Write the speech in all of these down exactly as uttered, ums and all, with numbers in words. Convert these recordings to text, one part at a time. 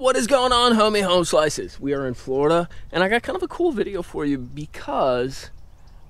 What is going on, homie home slices? We are in Florida, and I got kind of a cool video for you because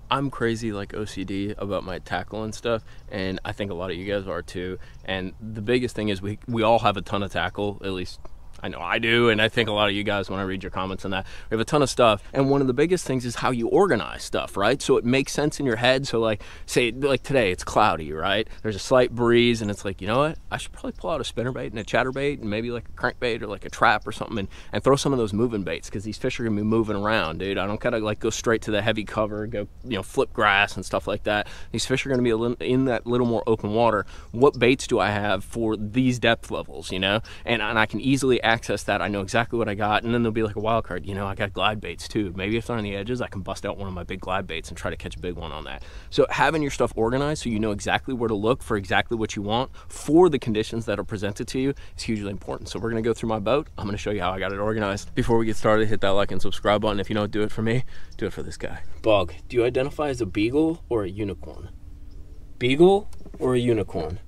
I'm crazy like O C D about my tackle and stuff, and I think a lot of you guys are too. And the biggest thing is we, we all have a ton of tackle, at least I know I do, and I think a lot of you guys when I read your comments on that. We have a ton of stuff, and one of the biggest things is how you organize stuff, right? So it makes sense in your head. So like, say like today, it's cloudy, right? There's a slight breeze, and it's like, you know what? I should probably pull out a spinnerbait and a chatterbait and maybe like a crankbait or like a trap or something and, and throw some of those moving baits because these fish are gonna be moving around, dude. I don't gotta like go straight to the heavy cover, go, you know, flip grass and stuff like that. These fish are gonna be a little, in that little more open water. What baits do I have for these depth levels, you know? And, and I can easily access that. I know exactly what I got, and then there'll be like a wild card. You know, I got glide baits too. Maybe if they're on the edges, I can bust out one of my big glide baits and try to catch a big one on that. So having your stuff organized so you know exactly where to look for exactly what you want for the conditions that are presented to you is hugely important. So we're gonna go through my boat. I'm gonna show you how I got it organized. Before we get started, hit that like and subscribe button. If you don't do it for me, do it for this guy. Bog, do you identify as a beagle or a unicorn? Beagle or a unicorn?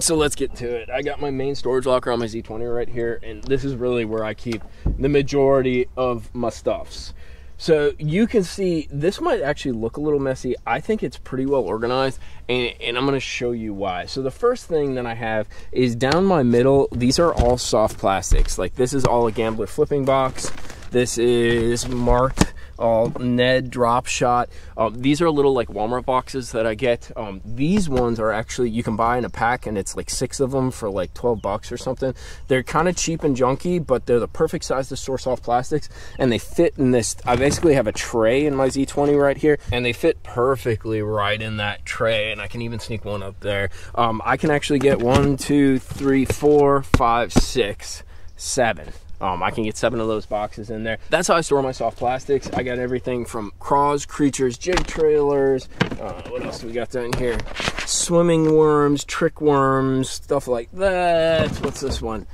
So let's get to it. I got my main storage locker on my Z twenty right here, and this is really where I keep the majority of my stuffs. So you can see, this might actually look a little messy. I think it's pretty well organized, and, and I'm gonna show you why. So the first thing that I have is down my middle, these are all soft plastics. Like this is all a Gambler flipping box. This is marked all Ned drop shot. Um, these are little like Walmart boxes that I get. Um, these ones are actually, you can buy in a pack, and it's like six of them for like twelve bucks or something. They're kind of cheap and junky, but they're the perfect size to store soft plastics, and they fit in this. I basically have a tray in my Z twenty right here, and they fit perfectly right in that tray, and I can even sneak one up there. Um, I can actually get one, two, three, four, five, six, seven. Um, I can get seven of those boxes in there. That's how I store my soft plastics. I got everything from craws, creatures, jig trailers. Uh, what else do we got down here? Swimming worms, trick worms, stuff like that. What's this one?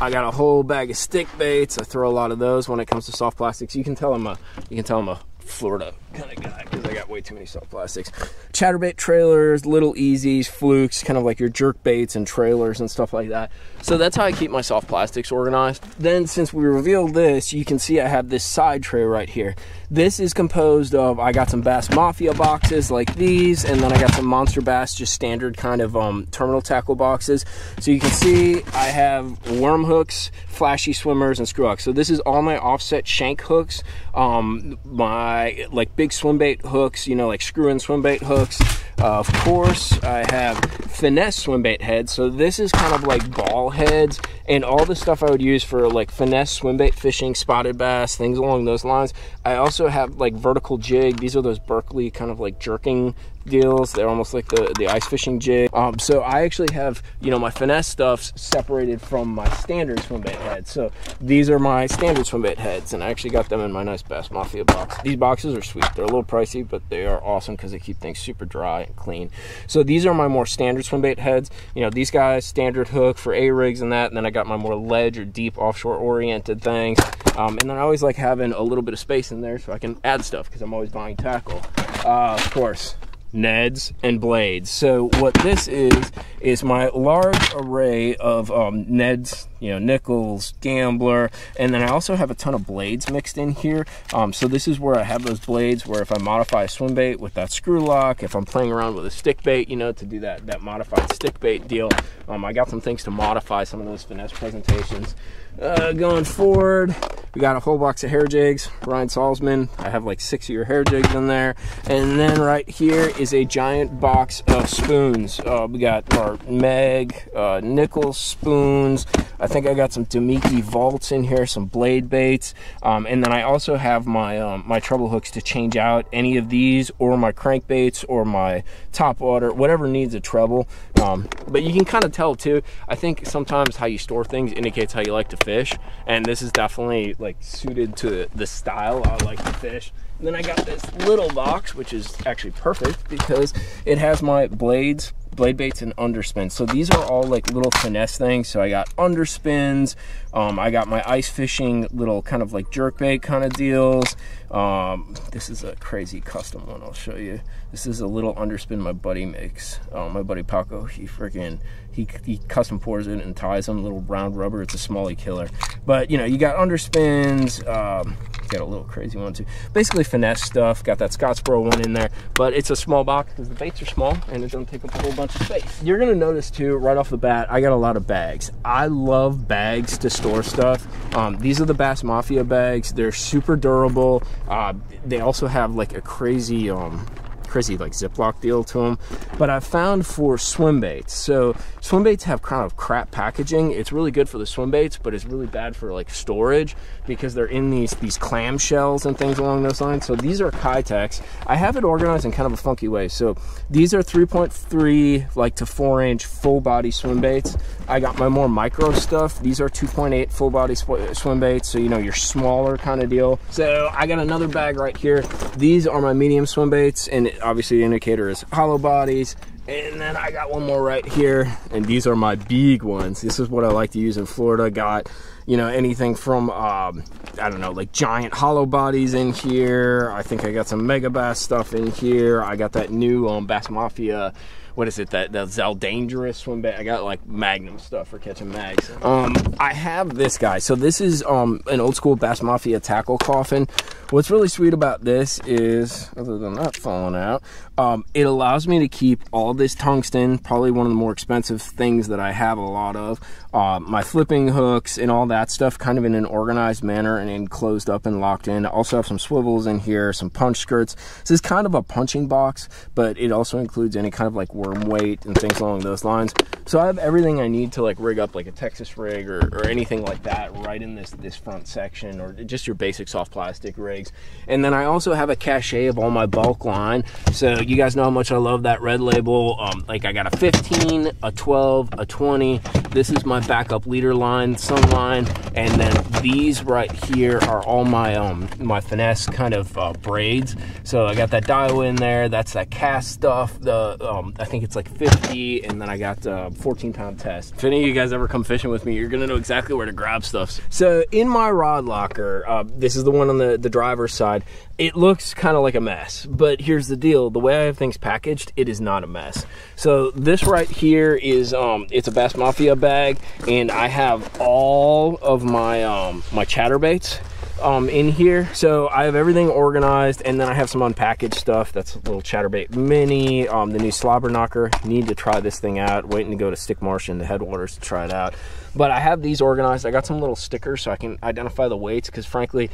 I got a whole bag of stick baits. I throw a lot of those when it comes to soft plastics. You can tell I'm a, you can tell I'm a Florida kind of guy because I got way too many soft plastics. Chatterbait trailers, little easies, flukes, kind of like your jerk baits and trailers and stuff like that. So that's how I keep my soft plastics organized. Then since we revealed this, you can see I have this side tray right here. This is composed of, I got some Bass Mafia boxes like these, and then I got some Monster Bass, just standard kind of um, terminal tackle boxes. So you can see I have worm hooks, flashy swimmers, and screw hooks. So this is all my offset shank hooks, um, my like big swim bait hooks, you know, like screw in swim bait hooks. Uh, of course, I have finesse swim bait heads. So this is kind of like ball heads, and all the stuff I would use for like finesse swim bait fishing, spotted bass, things along those lines. I also have like vertical jig. These are those Berkeley kind of like jerking deals. They're almost like the, the ice fishing jig. Um, so I actually have, you know, my finesse stuffs separated from my standard swim bait heads. So these are my standard swim bait heads, and I actually got them in my nice Bass Mafia box. These boxes are sweet. They're a little pricey, but they are awesome because they keep things super dry and clean. So these are my more standard swim bait heads. You know, these guys, standard hook for A-rigs and that. And then I got my more ledge or deep offshore oriented things. Um, and then I always like having a little bit of space in there so I can add stuff because I'm always buying tackle. Uh, of course, Neds and blades. So what this is is my large array of um, Neds, you know, Nickels, Gambler, and then I also have a ton of blades mixed in here. Um, so this is where I have those blades where if I modify a swim bait with that screw lock, if I'm playing around with a stick bait, you know, to do that that modified stick bait deal. Um, I got some things to modify some of those finesse presentations. Uh, going forward, we got a whole box of hair jigs, Ryan Salzman. I have like six of your hair jigs in there. And then right here is a giant box of spoons. Uh, we got our Meg, uh, Nickels spoons. I think I got some Domiki vaults in here, some blade baits, um, and then I also have my um, my treble hooks to change out any of these, or my crankbaits, or my top water, whatever needs a treble. Um, but you can kind of tell too. I think sometimes how you store things indicates how you like to fish, and this is definitely like suited to the style I like to fish. And then I got this little box, which is actually perfect because it has my blades, blade baits and underspins. So these are all like little finesse things. So I got underspins, um, I got my ice fishing little kind of like jerk bait kind of deals. Um, this is a crazy custom one, I'll show you. This is a little underspin my buddy makes. Uh, my buddy Paco, he freaking, he, he custom pours it and ties them, little round rubber. It's a smallie killer. But you know, you got underspins, um, got a little crazy one too. Basically finesse stuff, got that Scottsboro one in there, but it's a small box because the baits are small and it doesn't take up a whole bunch of space. You're gonna notice too, right off the bat, I got a lot of bags. I love bags to store stuff. Um, these are the Bass Mafia bags. They're super durable. Uh, they also have like a crazy, um, crazy like Ziploc deal to them, but I found for swim baits. So swim baits have kind of crap packaging. It's really good for the swim baits, but it's really bad for like storage because they're in these these clam shells and things along those lines. So these are Kytex. I have it organized in kind of a funky way. So these are three point three like to four inch full body swim baits. I got my more micro stuff. These are two point eight full body sw swim baits. So you know, your smaller kind of deal. So I got another bag right here. These are my medium swim baits, and it, obviously the indicator is hollow bodies. And then I got one more right here, and these are my big ones. This is what I like to use in Florida. Got, you know, anything from um, I don't know, like giant hollow bodies in here. I think I got some Mega Bass stuff in here. I got that new um, Bass Mafia, what is it, that, that Zell Dangerous swim bait. I got like Magnum stuff for catching mags. Um, I have this guy. So this is um, an old school Bass Mafia tackle coffin. What's really sweet about this is, other than not falling out, um, it allows me to keep all this tungsten, probably one of the more expensive things that I have a lot of, uh, my flipping hooks and all that stuff kind of in an organized manner and in closed up and locked in. I also have some swivels in here, some punch skirts. This is kind of a punching box, but it also includes any kind of like worm weight and things along those lines. So I have everything I need to like rig up like a Texas rig or, or anything like that right in this this front section, or just your basic soft plastic rigs. And then I also have a cachet of all my bulk line. So you guys know how much I love that Red Label. Um, like I got a fifteen, a twelve, a twenty. This is my backup leader line, some line, and then these right here are all my um my finesse kind of uh, braids. So I got that Daiwa in there. That's that cast stuff. The um, I think it's like fifty, and then I got uh, fourteen pound test. If any of you guys ever come fishing with me, you're gonna know exactly where to grab stuff. So in my rod locker, uh, this is the one on the, the driver's side. It looks kind of like a mess, but here's the deal. The way I have things packaged, it is not a mess. So this right here is, um, it's a Bass Mafia bag, and I have all of my, um, my chatterbaits um in here. So I have everything organized, and then I have some unpackaged stuff. That's a little chatterbait mini, um the new slobber knocker. Need to try this thing out. Waiting to go to Stick Marsh in the headwaters to try it out. But I have these organized. I got some little stickers so I can identify the weights, because frankly,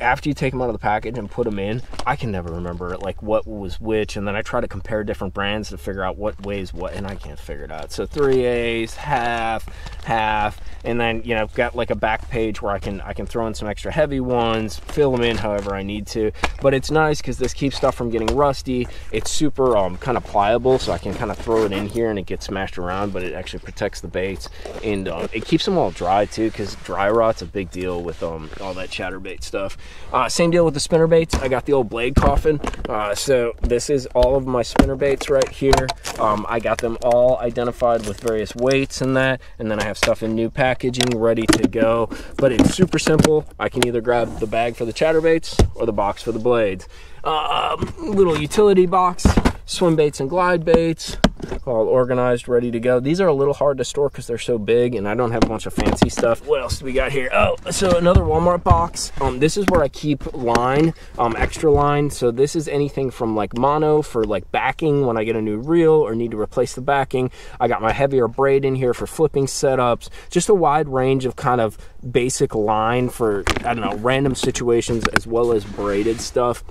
after you take them out of the package and put them in, I can never remember like what was which. And then I try to compare different brands to figure out what weighs what, and I can't figure it out. So three eighths, half, half, and then, you know, I've got like a back page where I can I can throw in some extra heavy ones, fill them in however I need to. But it's nice because this keeps stuff from getting rusty. It's super um, kind of pliable, so I can kind of throw it in here and it gets smashed around, but it actually protects the baits, and um, it keeps them all dry too, because dry rot's a big deal with um, all that chatterbait stuff. Uh, same deal with the spinner baits. I got the old blade coffin. Uh, so this is all of my spinner baits right here. Um, I got them all identified with various weights and that, and then I have stuff in new packaging ready to go. But it's super simple. I can either grab the bag for the chatterbaits or the box for the blades. Uh, little utility box, swim baits and glide baits, all organized, ready to go. These are a little hard to store because they're so big, and I don't have a bunch of fancy stuff. What else do we got here? Oh, so another Walmart box. Um, this is where I keep line, um, extra line. So this is anything from like mono for like backing when I get a new reel or need to replace the backing. I got my heavier braid in here for flipping setups. Just a wide range of kind of basic line for, I don't know, random situations, as well as braided stuff.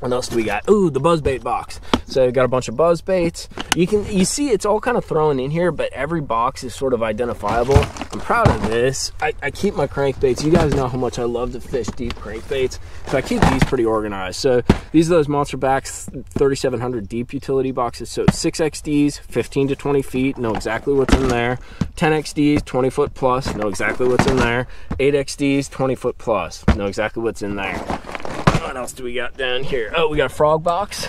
What else do we got? Ooh, the buzzbait box. So I got a bunch of buzzbaits. You can, you see it's all kind of thrown in here, but every box is sort of identifiable. I'm proud of this. I, I keep my crankbaits. You guys know how much I love to fish deep crankbaits, so I keep these pretty organized. So these are those Monster Backs thirty-seven hundred deep utility boxes. So six X Ds, fifteen to twenty feet, know exactly what's in there. ten X Ds, twenty foot plus, know exactly what's in there. eight X Ds, twenty foot plus, know exactly what's in there. What else do we got down here? Oh, we got a frog box.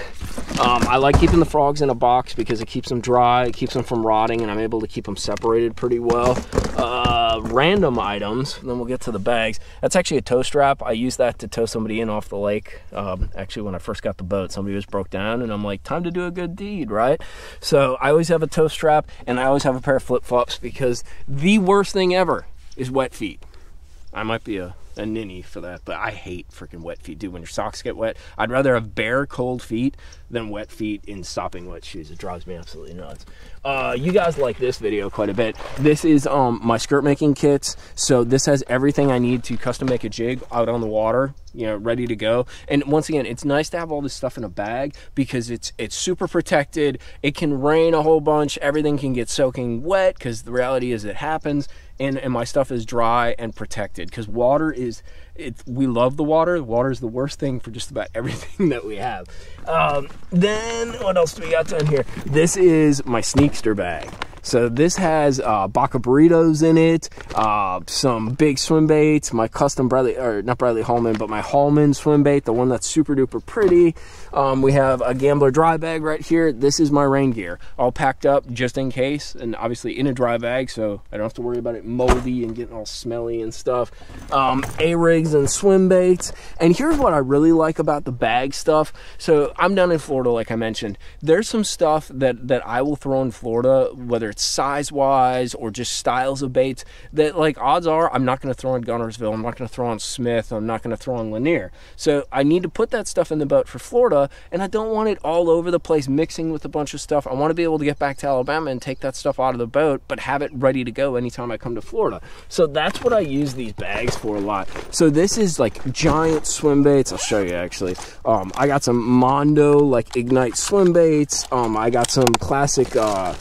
Um, I like keeping the frogs in a box because it keeps them dry, it keeps them from rotting, and I'm able to keep them separated pretty well. Uh, random items, and then we'll get to the bags. That's actually a tow strap. I used that to tow somebody in off the lake. Um, actually, when I first got the boat, somebody was broke down, and I'm like, time to do a good deed, right? So I always have a tow strap, and I always have a pair of flip-flops because the worst thing ever is wet feet. I might be a... a ninny for that, but I hate freaking wet feet, dude. When your socks get wet, I'd rather have bare cold feet than wet feet in sopping wet shoes. It drives me absolutely nuts. Uh, you guys like this video quite a bit. This is um, my skirt making kits. So this has everything I need to custom make a jig out on the water, you know, ready to go. And once again, it's nice to have all this stuff in a bag because it's it's super protected. It can rain a whole bunch. Everything can get soaking wet because the reality is it happens. And, and my stuff is dry and protected because water is, it's, we love the water. Water is the worst thing for just about everything that we have. Um, then what else do we got down here? This is my sneakster bag. So this has uh, baka burritos in it, uh, some big swim baits, my custom Bradley, or not Bradley Hallman, but my Hallman swim bait, the one that's super duper pretty. Um, we have a Gambler dry bag right here. This is my rain gear, all packed up just in case, and obviously in a dry bag, so I don't have to worry about it moldy and getting all smelly and stuff. Um, A-rigs and swim baits. And here's what I really like about the bag stuff. So I'm down in Florida, like I mentioned. There's some stuff that, that I will throw in Florida, whether it's size-wise or just styles of baits that, like, odds are I'm not going to throw on Gunnersville, I'm not going to throw on Smith, I'm not going to throw on Lanier. So I need to put that stuff in the boat for Florida, and I don't want it all over the place mixing with a bunch of stuff. I want to be able to get back to Alabama and take that stuff out of the boat, but have it ready to go anytime I come to Florida. So that's what I use these bags for a lot. So this is like giant swim baits. I'll show you actually. Um, I got some Mondo like Ignite swim baits. Um, I got some classic uh,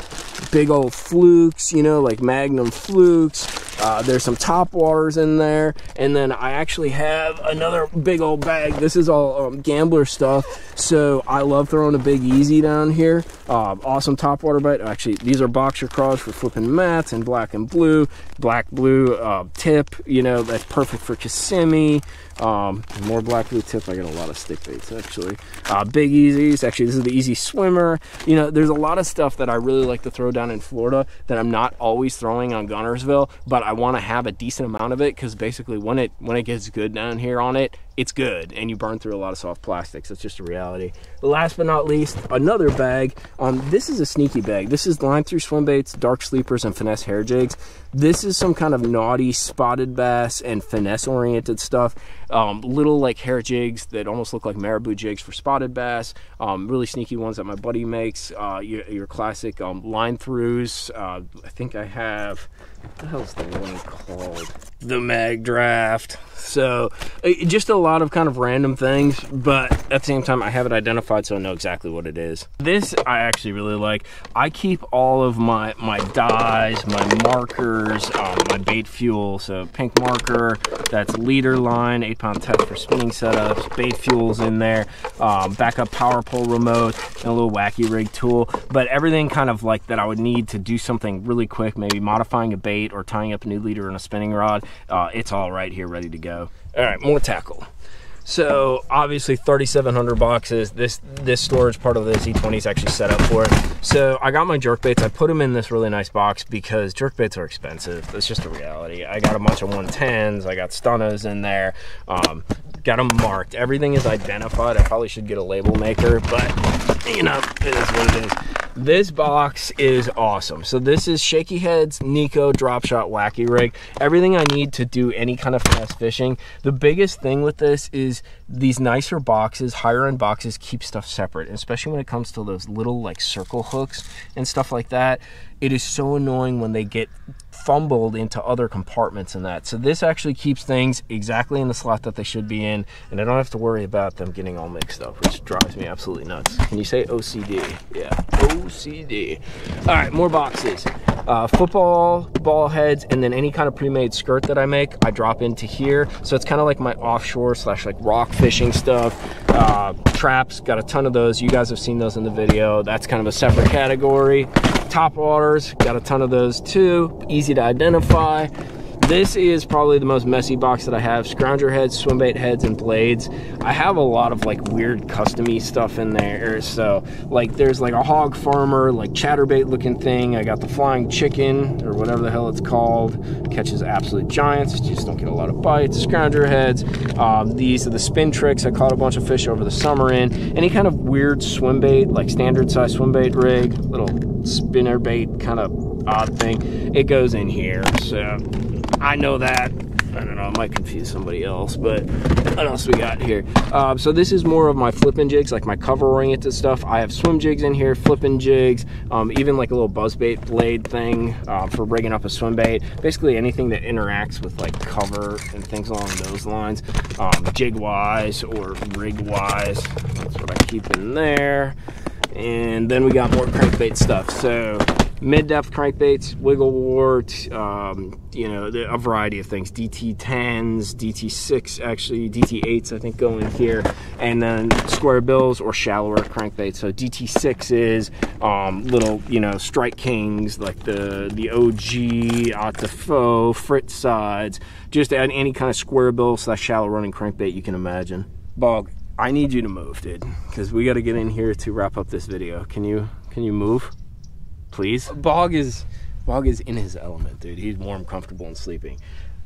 big old flukes, you know, like Magnum flukes. Uh, there's some top waters in there, and then I actually have another big old bag. This is all um, Gambler stuff, so I love throwing a Big Easy down here. Um, awesome top water bite. Actually, these are Boxer crawls for flipping mats, and black and blue, black blue uh, tip. You know, that's perfect for Kissimmee. Um, more black blue tip. I got a lot of stick baits actually. Uh, Big Easies. Actually, this is the Easy Swimmer. You know, there's a lot of stuff that I really like to throw down in Florida that I'm not always throwing on Gunnersville, but I want to have a decent amount of it because basically when it when it gets good down here on it, it's good, and you burn through a lot of soft plastics. That's just a reality. Last but not least, another bag. Um, this is a sneaky bag. This is line through swim baits, dark sleepers, and finesse hair jigs. This is some kind of naughty spotted bass and finesse-oriented stuff. Um, little like hair jigs that almost look like marabou jigs for spotted bass. Um, really sneaky ones that my buddy makes. Uh, your, your classic um, line throughs. Uh, I think I have. What the hell's the one called? The Mag Draft. So it, just a lot of kind of random things, but at the same time I have it identified so I know exactly what it is. This I actually really like. I keep all of my my dyes, my markers, um, my bait fuel. So pink marker, that's leader line, eight pound test for spinning setups, bait fuels in there, um, backup power pole remote, and a little wacky rig tool. But everything kind of like that I would need to do something really quick, maybe modifying a bait bait or tying up a new leader and a spinning rod, uh, it's all right here ready to go. All right, more tackle. So obviously thirty-seven hundred boxes. This this storage part of the Z twenty is actually set up for it. So I got my jerkbaits. I put them in this really nice box because jerkbaits are expensive. That's just a reality. I got a bunch of one tens. I got Stunnos in there. Um, got them marked. Everything is identified. I probably should get a label maker, but you know, it is what it is. This box is awesome. So this is Shaky Heads, Nico, Drop Shot, Wacky Rig, everything I need to do any kind of finesse fishing. The biggest thing with this is these nicer boxes, higher end boxes, keep stuff separate, especially when it comes to those little like circle hooks and stuff like that. It is so annoying when they get fumbled into other compartments and that. So this actually keeps things exactly in the slot that they should be in, and I don't have to worry about them getting all mixed up, which drives me absolutely nuts. Can you say O C D? Yeah, O C D. All right, more boxes. Uh, football, ball heads, and then any kind of pre-made skirt that I make, I drop into here. So it's kind of like my offshore slash like rock fishing stuff. Uh, traps, got a ton of those. You guys have seen those in the video. That's kind of a separate category. Top waters, got a ton of those too. Easy to identify. This is probably the most messy box that I have. Scrounger heads, swimbait heads, and blades. I have a lot of like weird custom-y stuff in there. So like there's like a hog farmer, like chatterbait looking thing. I got the flying chicken or whatever the hell it's called. Catches absolute giants, just don't get a lot of bites. Scrounger heads. Um, these are the spin tricks. I caught a bunch of fish over the summer in. Any kind of weird swimbait, like standard size swimbait rig, little spinner bait kind of odd thing, it goes in here. So I know that, I don't know, I might confuse somebody else, but what else we got here? Uh, so this is more of my flipping jigs, like my cover oriented stuff. I have swim jigs in here, flipping jigs, um, even like a little buzzbait blade thing uh, for rigging up a swim bait. Basically anything that interacts with like cover and things along those lines, um, jig wise or rig wise. That's what I keep in there. And then we got more crankbait stuff. So mid-depth crankbaits, Wiggle Wart, um, you know, a variety of things. D T tens, D T six, actually, D T eights, I think, go in here. And then square bills or shallower crankbaits. So D T sixes, um, little, you know, Strike Kings, like the, the O G, Attafoe, Fritz sides. Just add any kind of square bill slash shallow running crankbait you can imagine. Bog, I need you to move, dude, because we got to get in here to wrap up this video. Can you, can you move? Please. Bog is Bog is in his element, dude. He's warm, comfortable, and sleeping.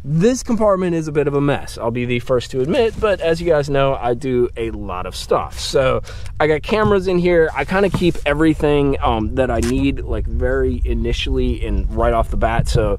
This compartment is a bit of a mess, I'll be the first to admit, but as you guys know, I do a lot of stuff. So I got cameras in here. I kind of keep everything um, that I need, like very initially and right off the bat. So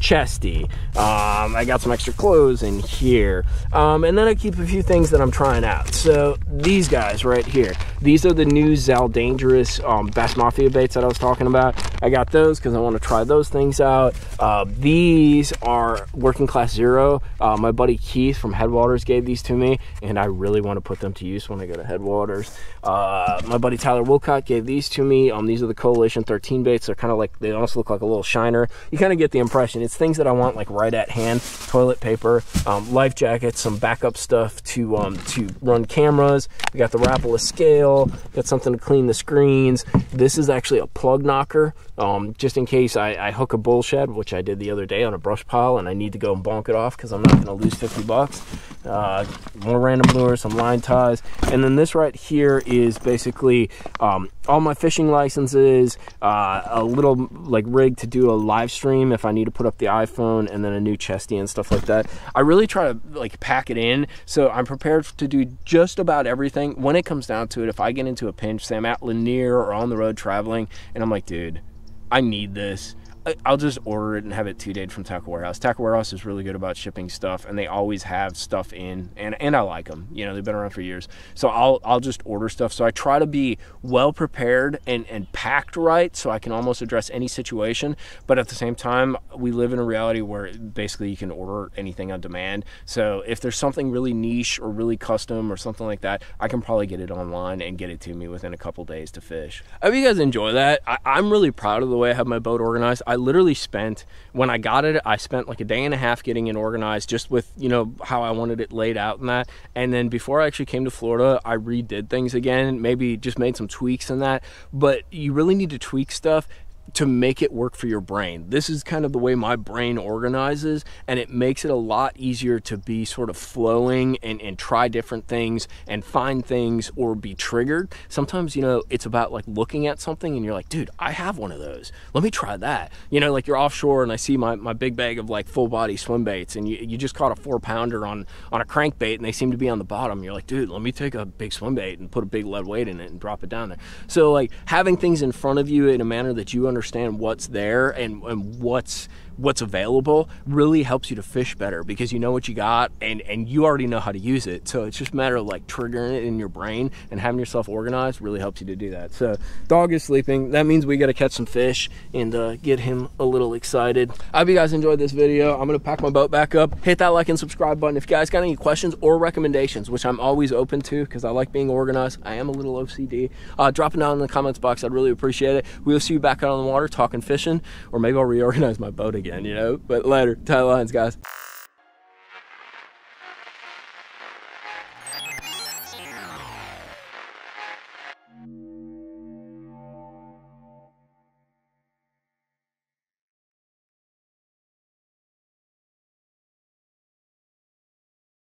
chesty, um, I got some extra clothes in here. Um, and then I keep a few things that I'm trying out. So these guys right here, these are the new Zell Dangerous um, Bass Mafia baits that I was talking about. I got those because I want to try those things out. Uh, these are Working Class Zero. Uh, my buddy Keith from Headwaters gave these to me, and I really want to put them to use when I go to Headwaters. Uh, my buddy Tyler Wilcott gave these to me. Um, these are the Coalition thirteen baits. They're kind of like, they almost look like a little shiner. You kind of get the impression. It's things that I want like right at hand. Toilet paper, um, life jackets, some backup stuff to um, to run cameras. We got the Rapala scale. Got something to clean the screens. This is actually a plug knocker, um, just in case I, I hook a bull shed, which I did the other day on a brush pile, and I need to go and bonk it off because I'm not going to lose fifty bucks. Uh, more random lures, some line ties, and then this right here is basically um, all my fishing licenses, uh, a little like rig to do a live stream if I need to put up the iPhone, and then a new chesty and stuff like that. I really try to like pack it in, so I'm prepared to do just about everything. When it comes down to it, if I get into a pinch, say I'm at Lanier or on the road traveling, and I'm like, dude, I need this, I'll just order it and have it two-dayed from Tackle Warehouse. Tackle Warehouse is really good about shipping stuff, and they always have stuff in, and, and I like them. You know, they've been around for years. So I'll, I'll just order stuff. So I try to be well-prepared and, and packed right so I can almost address any situation. But at the same time, we live in a reality where basically you can order anything on demand. So if there's something really niche or really custom or something like that, I can probably get it online and get it to me within a couple days to fish. I hope you guys enjoy that. I, I'm really proud of the way I have my boat organized. I literally spent, when I got it, I spent like a day and a half getting it organized, just with, you know, how I wanted it laid out and that. And then before I actually came to Florida, I redid things again, maybe just made some tweaks in that. But you really need to tweak stuff to make it work for your brain. This is kind of the way my brain organizes, and it makes it a lot easier to be sort of flowing and, and try different things and find things or be triggered. Sometimes, you know, it's about like looking at something and you're like, dude, I have one of those. Let me try that. You know, like you're offshore and I see my, my big bag of like full body swim baits, and you, you just caught a four pounder on, on a crankbait and they seem to be on the bottom. You're like, dude, let me take a big swim bait and put a big lead weight in it and drop it down there. So like having things in front of you in a manner that you understand understand what's there and, and what's what's available really helps you to fish better, because you know what you got and and you already know how to use it. So it's just a matter of like triggering it in your brain, and having yourself organized really helps you to do that. So dog is sleeping, that means we got to catch some fish and uh, get him a little excited. I hope you guys enjoyed this video. I'm gonna pack my boat back up. Hit that like and subscribe button if you guys got any questions or recommendations, which I'm always open to because I like being organized. I am a little O C D. Uh, drop it down in the comments box, I'd really appreciate it. We'll see you back out on the water talking fishing, or maybe I'll reorganize my boat again, you know. But later, tight lines, guys.